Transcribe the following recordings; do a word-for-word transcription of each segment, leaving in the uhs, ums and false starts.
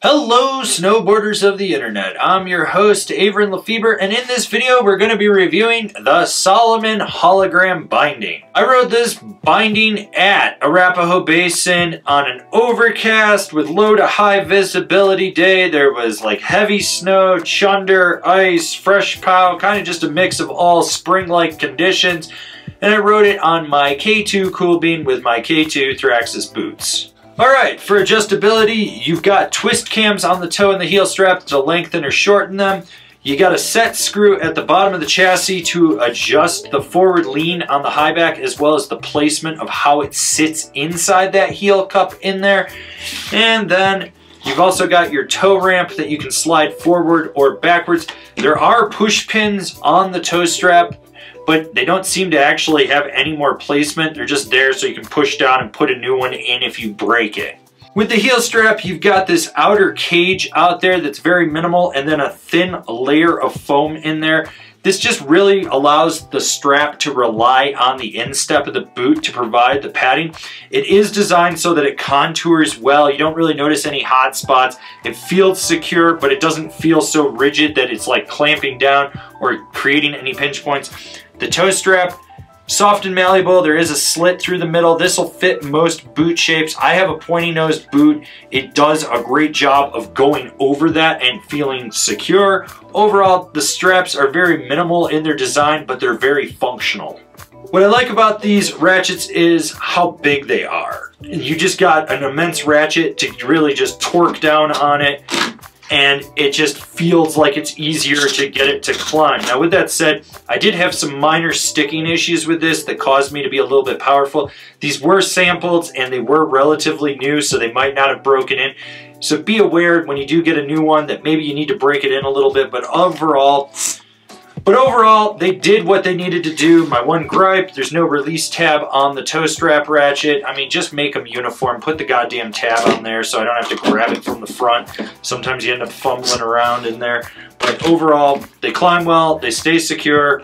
Hello snowboarders of the internet, I'm your host Avran LeFeber, and in this video we're going to be reviewing the Salomon Hologram Binding. I rode this binding at Arapahoe Basin on an overcast with low to high visibility day. There was like heavy snow, chunder, ice, fresh pow, kind of just a mix of all spring-like conditions, and I rode it on my K two Cool Bean with my K two Thraxis boots. Alright, for adjustability, you've got twist cams on the toe and the heel strap to lengthen or shorten them. You got a set screw at the bottom of the chassis to adjust the forward lean on the high back, as well as the placement of how it sits inside that heel cup in there. And then you've also got your toe ramp that you can slide forward or backwards. There are push pins on the toe strap, but they don't seem to actually have any more placement. They're just there so you can push down and put a new one in if you break it. With the heel strap, you've got this outer cage out there that's very minimal, and then a thin layer of foam in there. This just really allows the strap to rely on the instep of the boot to provide the padding. It is designed so that it contours well. You don't really notice any hot spots. It feels secure, but it doesn't feel so rigid that it's like clamping down or creating any pinch points. The toe strap, soft and malleable. There is a slit through the middle. This will fit most boot shapes. I have a pointy nosed boot. It does a great job of going over that and feeling secure. Overall, the straps are very minimal in their design, but they're very functional. What I like about these ratchets is how big they are. You just got an immense ratchet to really just torque down on it, and it just feels like it's easier to get it to climb. Now with that said, I did have some minor sticking issues with this that caused me to be a little bit powerful. These were sampled and they were relatively new, so they might not have broken in. So be aware when you do get a new one that maybe you need to break it in a little bit, but overall, but overall they did what they needed to do. My one gripe, there's no release tab on the toe strap ratchet. I mean, just make them uniform. Put the goddamn tab on there so I don't have to grab it from the front. Sometimes you end up fumbling around in there. But overall, they climb well, they stay secure.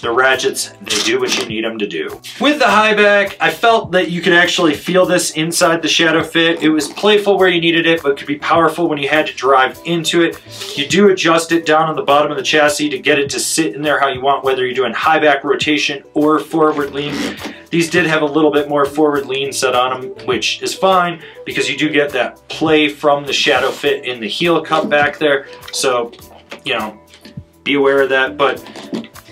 The ratchets, they do what you need them to do. With the high back, I felt that you could actually feel this inside the shadow fit. It was playful where you needed it, but could be powerful when you had to drive into it. You do adjust it down on the bottom of the chassis to get it to sit in there how you want, whether you're doing high back rotation or forward lean. These did have a little bit more forward lean set on them, which is fine because you do get that play from the shadow fit in the heel cup back there. So, you know, be aware of that. But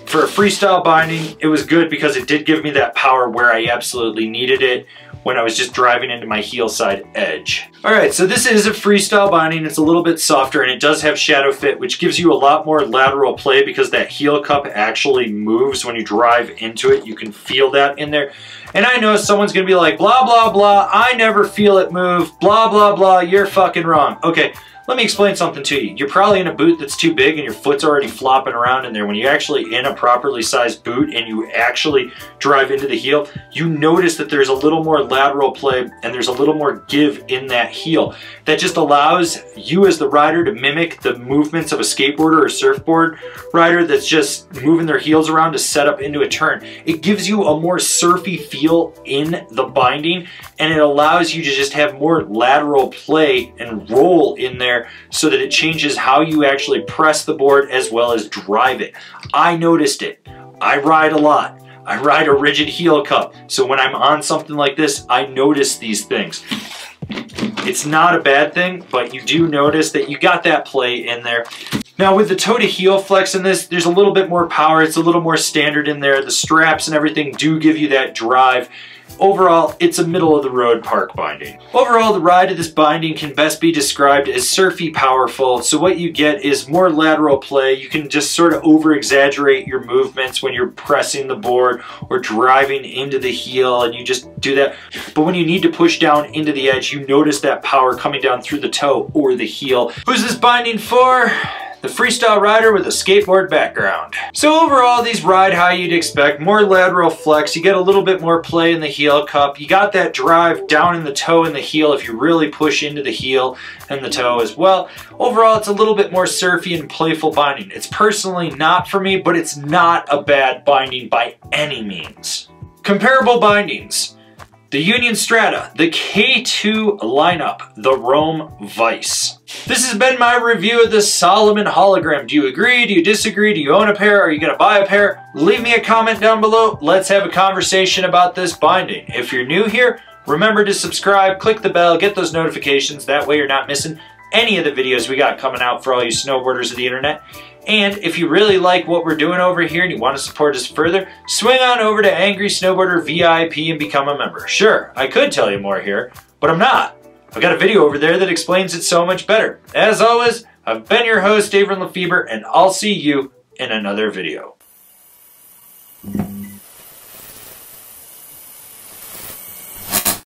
for a freestyle binding, it was good because it did give me that power where I absolutely needed it when I was just driving into my heel side edge. All right, so this is a freestyle binding. It's a little bit softer and it does have shadow fit, which gives you a lot more lateral play because that heel cup actually moves when you drive into it. You can feel that in there. And I know someone's gonna be like, blah, blah, blah, I never feel it move, blah, blah, blah, you're fucking wrong. Okay. Let me explain something to you. You're probably in a boot that's too big and your foot's already flopping around in there. When you're actually in a properly sized boot and you actually drive into the heel, you notice that there's a little more lateral play and there's a little more give in that heel. That just allows you as the rider to mimic the movements of a skateboarder or surfboard rider that's just moving their heels around to set up into a turn. It gives you a more surfy feel in the binding, and it allows you to just have more lateral play and roll in there, so that it changes how you actually press the board as well as drive it. I noticed it. I ride a lot. I ride a rigid heel cup. So when I'm on something like this, I notice these things. It's not a bad thing, but you do notice that you got that play in there. Now with the toe to heel flex in this, there's a little bit more power. It's a little more standard in there. The straps and everything do give you that drive. Overall, it's a middle of the road park binding. Overall, the ride of this binding can best be described as surfy powerful. So what you get is more lateral play. You can just sort of over exaggerate your movements when you're pressing the board or driving into the heel, and you just do that. But when you need to push down into the edge, you notice that power coming down through the toe or the heel. Who's this binding for? The freestyle rider with a skateboard background. So overall, these ride how you'd expect. More lateral flex, you get a little bit more play in the heel cup. You got that drive down in the toe and the heel if you really push into the heel and the toe as well. Overall, it's a little bit more surfy and playful binding. It's personally not for me, but it's not a bad binding by any means. Comparable bindings. the Union Strata, the K two lineup, the Rome Vice. This has been my review of the Salomon Hologram. Do you agree? Do you disagree? Do you own a pair? Are you going to buy a pair? Leave me a comment down below. Let's have a conversation about this binding. If you're new here, remember to subscribe, click the bell, get those notifications. That way you're not missing any of the videos we got coming out for all you snowboarders of the internet. And if you really like what we're doing over here and you want to support us further, swing on over to Angry Snowboarder V I P and become a member. Sure, I could tell you more here, but I'm not. I've got a video over there that explains it so much better. As always, I've been your host, Avran LeFeber, and I'll see you in another video.